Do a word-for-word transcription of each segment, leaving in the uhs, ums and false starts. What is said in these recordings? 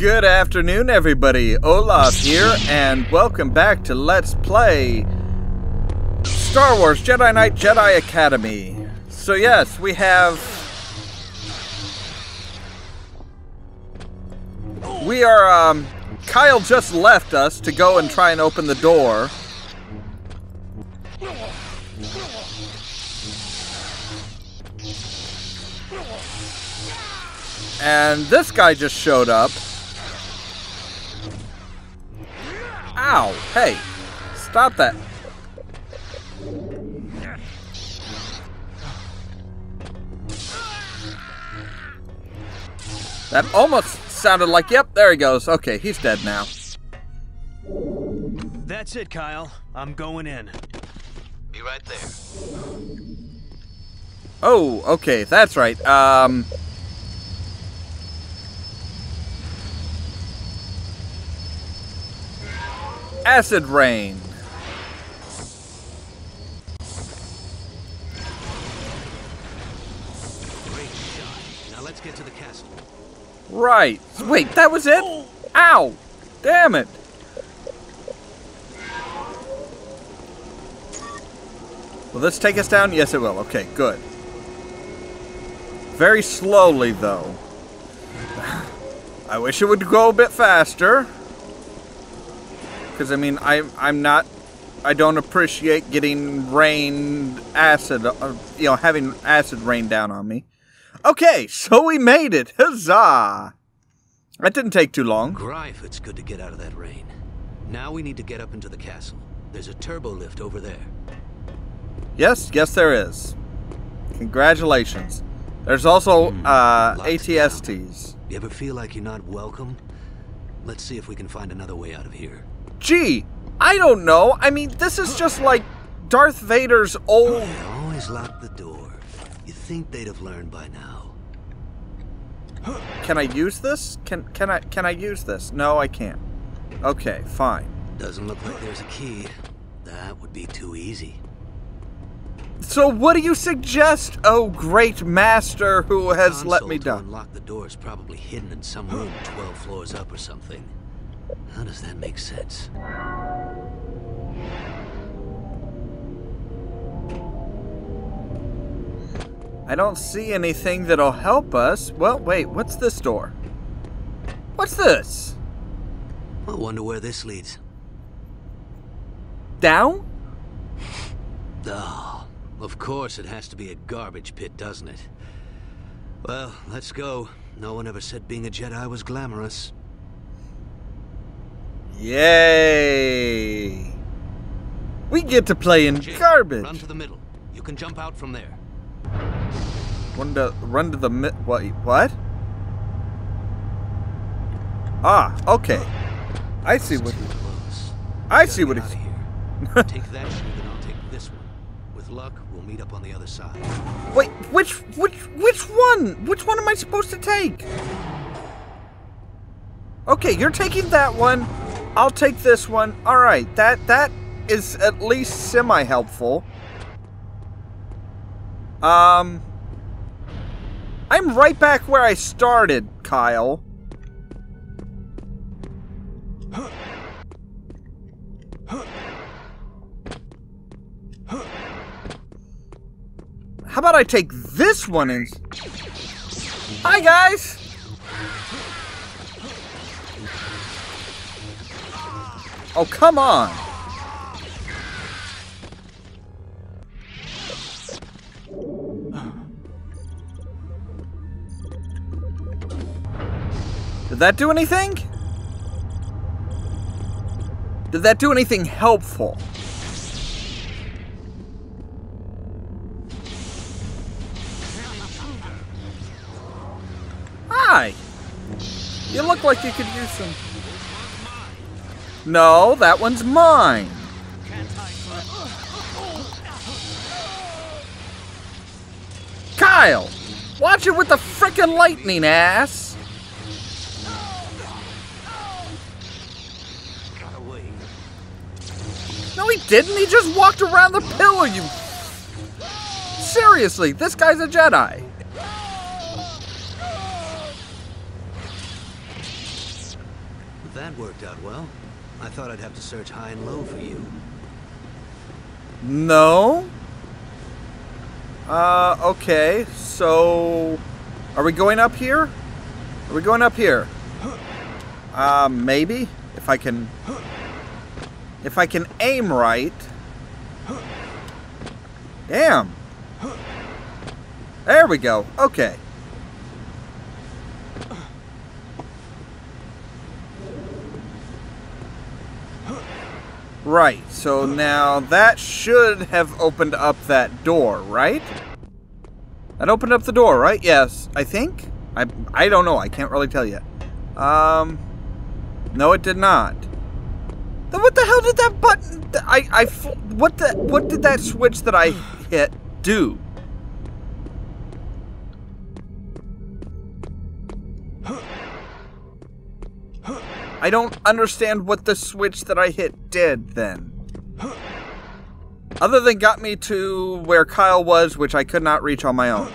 Good afternoon, everybody. Ollamh here, and welcome back to Let's Play Star Wars Jedi Knight Jedi Academy. So yes, we have... We are, um... Kyle just left us to go and try and open the door. And this guy just showed up. Ow, hey, stop that. That almost sounded like, yep, there he goes. Okay, he's dead now. That's it, Kyle. I'm going in. Be right there. Oh, okay, that's right. Um... Acid rain. Great shot. Now let's get to the castle. Right. Wait, that was it? Ow! Damn it! Will this take us down? Yes, it will. Okay, good. Very slowly, though. I wish it would go a bit faster. Because, I mean, I, I'm not, I don't appreciate getting rain acid, or, you know, having acid rain down on me. Okay, so we made it. Huzzah! That didn't take too long. Grive, it's good to get out of that rain. Now we need to get up into the castle. There's a turbo lift over there. Yes, yes there is. Congratulations. There's also mm, uh, A T S Ts. You ever feel like you're not welcome? Let's see if we can find another way out of here. Gee, I don't know. I mean, this is just like Darth Vader's old... They always lock the door. You think they'd have learned by now. Can I use this? Can can I can I use this? No, I can't. Okay, fine. Doesn't look like there's a key. That would be too easy. So what do you suggest, oh great master who has let me down? The console to unlock the door is probably hidden in some room twelve floors up or something. How does that make sense? I don't see anything that'll help us. Well, wait, what's this door? What's this? I wonder where this leads. Down? Oh, of course it has to be a garbage pit, doesn't it? Well, let's go. No one ever said being a Jedi was glamorous. Yay! We get to play in Jake, garbage. Run to the middle. You can jump out from there. Run to run to the mid. What? What? Ah, okay. I see what. I see what. Take that shoe, then I'll take this one. With luck, we'll meet up on the other side. Wait, which which which one? Which one am I supposed to take? Okay, you're taking that one. I'll take this one. All right, that that is at least semi-helpful. Um, I'm right back where I started, Kyle. How about I take this one and... Hi, guys! Oh, come on! Did that do anything? Did that do anything helpful? Hi! You look like you could use some... No, that one's mine. Kyle, watch it with the frickin' lightning, ass. No, he didn't. He just walked around the pillar, you... Seriously, this guy's a Jedi. That worked out well. I thought I'd have to search high and low for you. No. Uh, okay. So, are we going up here? Are we going up here? Uh, maybe. If I can... If I can aim right. Damn. There we go. Okay. Right, so now that should have opened up that door, right? That opened up the door, right? Yes, I think. I, I don't know. I can't really tell yet. Um, no, it did not. Then what the hell did that button... I, I, what the, what did that switch that I hit do? I don't understand what the switch that I hit did then. Other than got me to where Kyle was, which I could not reach on my own.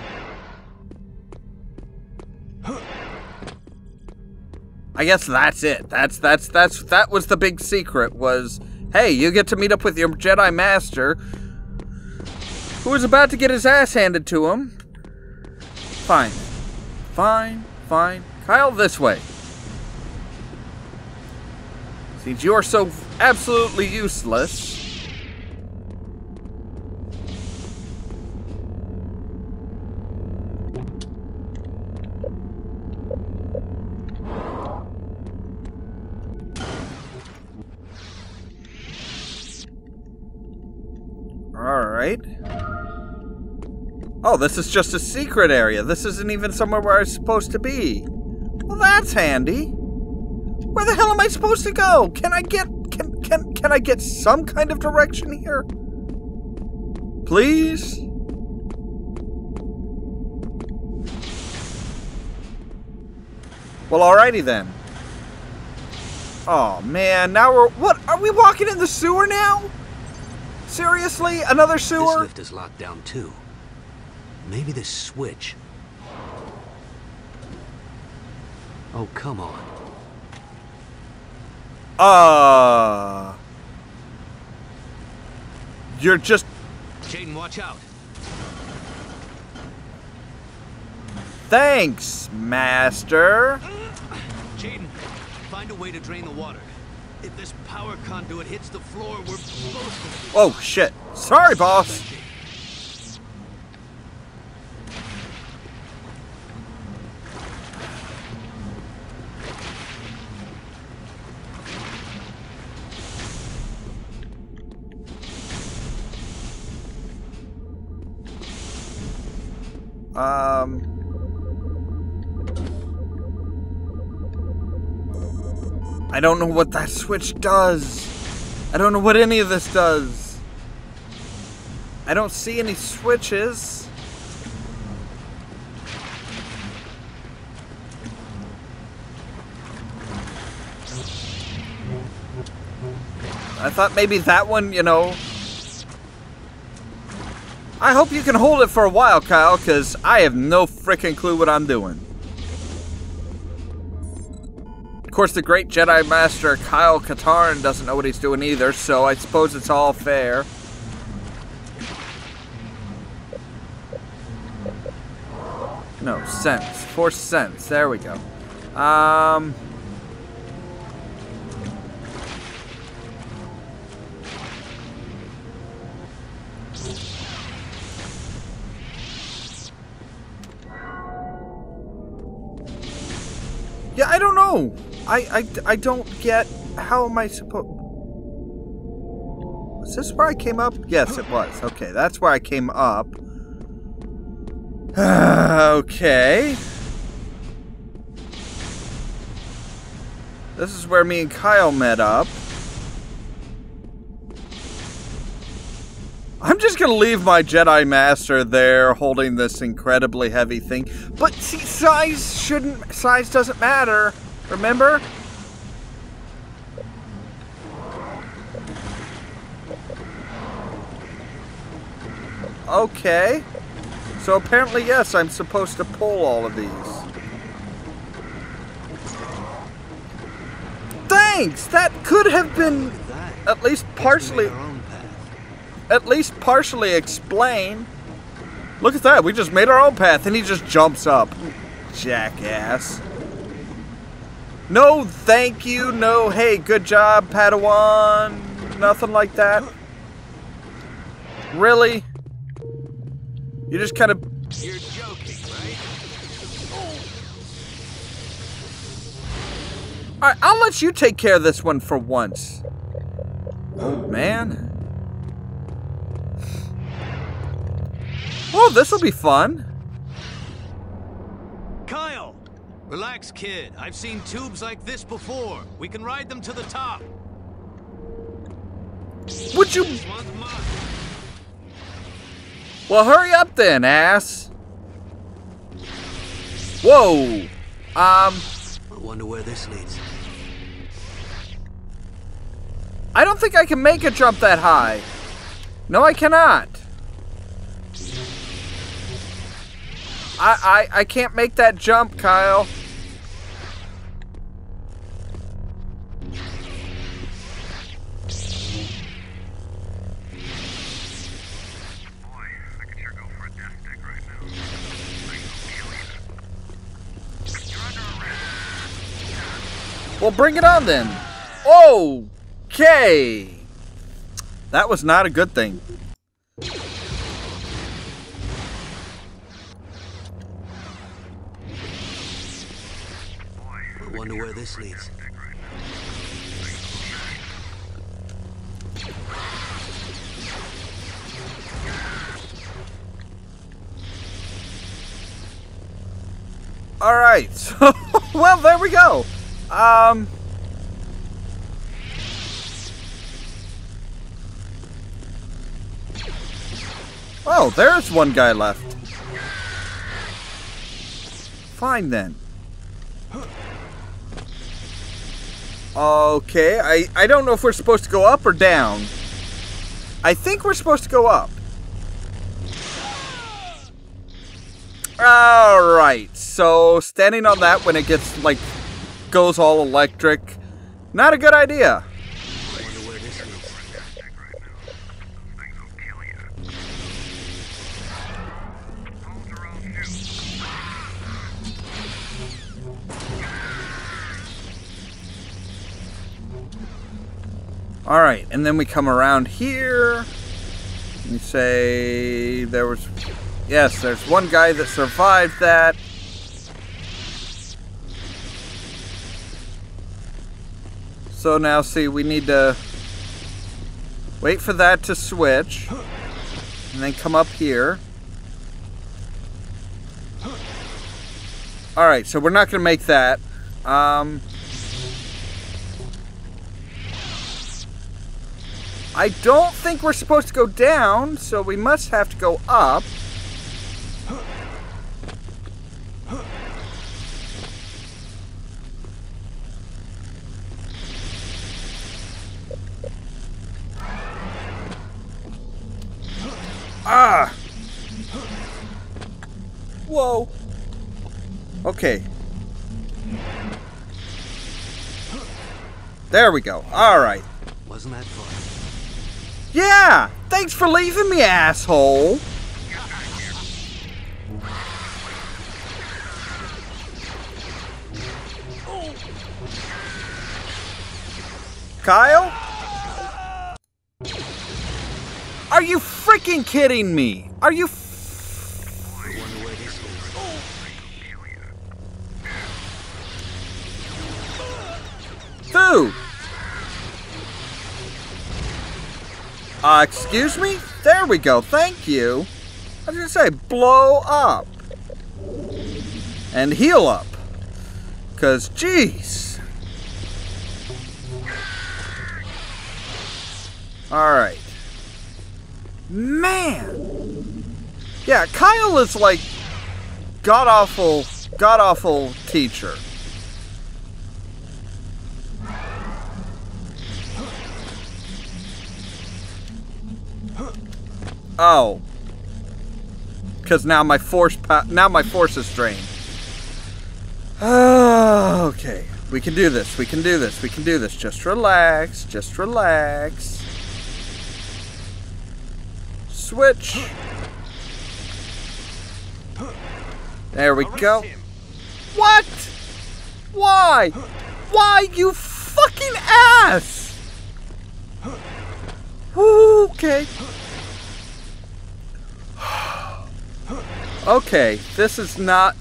I guess that's it. That's that's that's that was the big secret was, hey, you get to meet up with your Jedi Master who was about to get his ass handed to him. Fine. Fine, fine. Kyle, this way. Since you are so absolutely useless. All right. Oh, this is just a secret area. This isn't even somewhere where I'm supposed to be. Well, that's handy. Where the hell am I supposed to go? Can I get can can can I get some kind of direction here? Please? Well, alrighty then. Oh man, now we're what? Are we walking in the sewer now? Seriously? Another sewer? This lift is locked down too. Maybe this switch. Oh, come on. Uh You're just Jaden, watch out. Thanks, Master. Jaden, find a way to drain the water. If this power conduit hits the floor, we're both. Oh shit. Sorry, boss. Um. I don't know what that switch does. I don't know what any of this does. I don't see any switches. I thought maybe that one, you know. I hope you can hold it for a while, Kyle, because I have no frickin' clue what I'm doing. Of course, the great Jedi Master Kyle Katarn doesn't know what he's doing either, so I suppose it's all fair. No, sense. Force sense. There we go. Um... Yeah, I don't know. I, I, I don't get... How am I supposed... Is this where I came up? Yes, it was. Okay, that's where I came up. Okay. This is where me and Kyle met up. I'm just gonna leave my Jedi Master there holding this incredibly heavy thing. But see, size shouldn't, size doesn't matter, remember? Okay. So apparently, yes, I'm supposed to pull all of these. thanks! That could have been at least partially at least partially explained. Look at that, we just made our own path and he just jumps up. Jackass. No thank you, no hey, good job, Padawan. Nothing like that. Really? You just kind of... You're joking, right? Alright, I'll let you take care of this one for once. Oh, man. Oh, this'll be fun. Kyle! Relax, kid. I've seen tubes like this before. We can ride them to the top. Would you... Well, hurry up then, ass. Whoa. Um. I wonder where this leads. I don't think I can make a jump that high. No, I cannot. I, I, I can't make that jump, Kyle. Well, bring it on then. Okay. That was not a good thing. I wonder where this leads. All right. So, well, there we go. Um, oh, there's one guy left. Fine then. Okay, I, I don't know if we're supposed to go up or down. I think we're supposed to go up. Alright, so standing on that when it gets like goes all electric. Not a good idea. All right, and then we come around here and say there was, yes, there's one guy that survived that. So now, see, we need to wait for that to switch, and then come up here. All right, so we're not going to make that. Um, I don't think we're supposed to go down, so we must have to go up. Ah! Whoa! Okay. There we go. All right. Wasn't that fun? Yeah! Thanks for leaving me, asshole! Kyle? Are you freaking kidding me? Are you f Who? Uh, excuse me? There we go, thank you. I was gonna say, blow up. And heal up. Cause, jeez. Alright. Man! Yeah, Kyle is like god-awful, god-awful teacher. Oh. Because now my force, now my force is drained. Okay. We can do this. We can do this. We can do this. Just relax. Just relax. Switch. There we go. What? Why? Why, you fucking ass? Okay. Okay, this is not...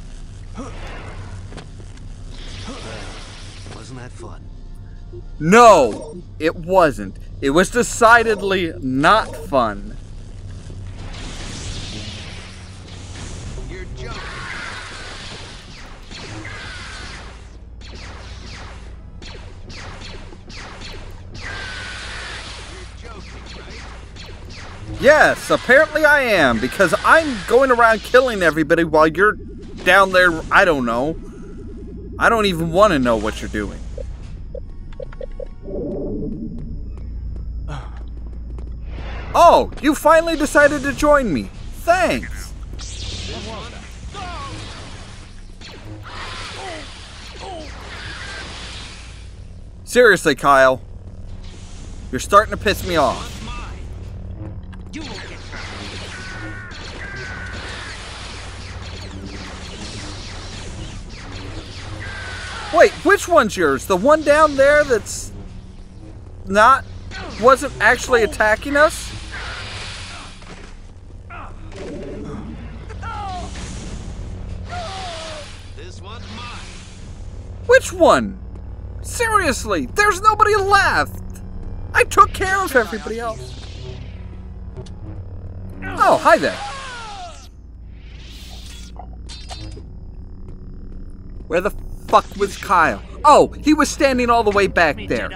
Wasn't that fun? No, it wasn't. It was decidedly not fun. You're joking. Yes, apparently I am, because I'm going around killing everybody while you're down there, I don't know. I don't even want to know what you're doing. Oh, you finally decided to join me. Thanks. Seriously, Kyle. You're starting to piss me off. Wait, which one's yours? The one down there that's not, wasn't actually attacking us? This one's mine. Which one? Seriously, there's nobody left. I took care of everybody else. Oh, hi there. Where the fuck was Kyle? Oh, he was standing all the way back there.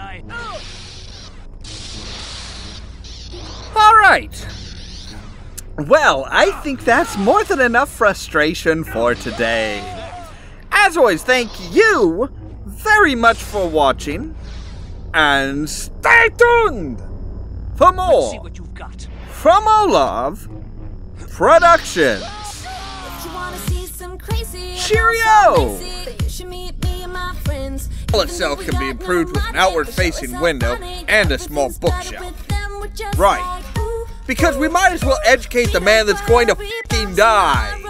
All right. Well, I think that's more than enough frustration for today. As always, thank you very much for watching, and stay tuned for more. Let's see what you've got. From Ollamh Productions. If you wanna see some crazy, cheerio! All itself can be improved with an outward-facing window and a small bookshelf. Right. Because we might as well educate the man that's going to f***ing die.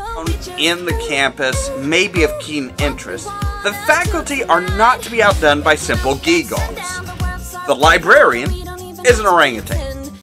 In the campus, maybe of keen interest, the faculty are not to be outdone by simple geegaws. The librarian is an orangutan.